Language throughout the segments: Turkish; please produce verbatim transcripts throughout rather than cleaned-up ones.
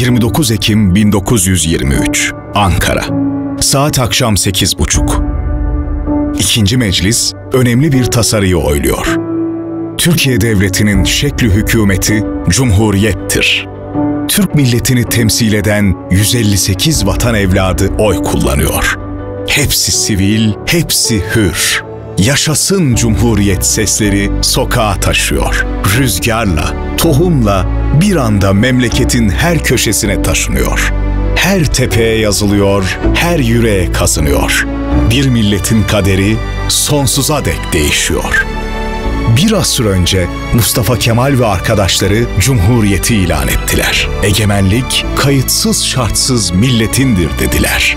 yirmi dokuz Ekim bin dokuz yüz yirmi üç, Ankara. Saat akşam sekiz buçuk. İkinci Meclis önemli bir tasarıyı oyluyor. Türkiye Devleti'nin şekli hükümeti Cumhuriyettir. Türk milletini temsil eden yüz elli sekiz vatan evladı oy kullanıyor. Hepsi sivil, hepsi hür. Yaşasın Cumhuriyet sesleri sokağa taşıyor. Rüzgarla, tohumla bir anda memleketin her köşesine taşınıyor. Her tepeye yazılıyor, her yüreğe kazınıyor. Bir milletin kaderi sonsuza dek değişiyor. Bir asır önce Mustafa Kemal ve arkadaşları Cumhuriyeti ilan ettiler. Egemenlik kayıtsız şartsız milletindir dediler.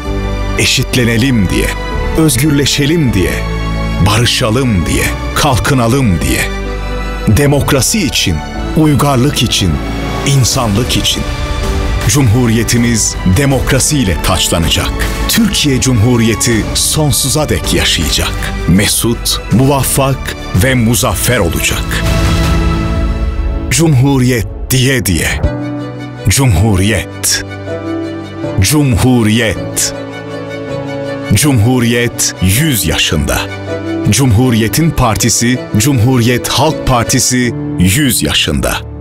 Eşitlenelim diye, özgürleşelim diye, barışalım diye, kalkınalım diye. Demokrasi için, uygarlık için, insanlık için. Cumhuriyetimiz demokrasiyle taçlanacak. Türkiye Cumhuriyeti sonsuza dek yaşayacak. Mesut, muvaffak ve muzaffer olacak. Cumhuriyet diye diye. Cumhuriyet. Cumhuriyet. Cumhuriyet yüz yaşında. Cumhuriyet'in partisi Cumhuriyet Halk Partisi yüz yaşında.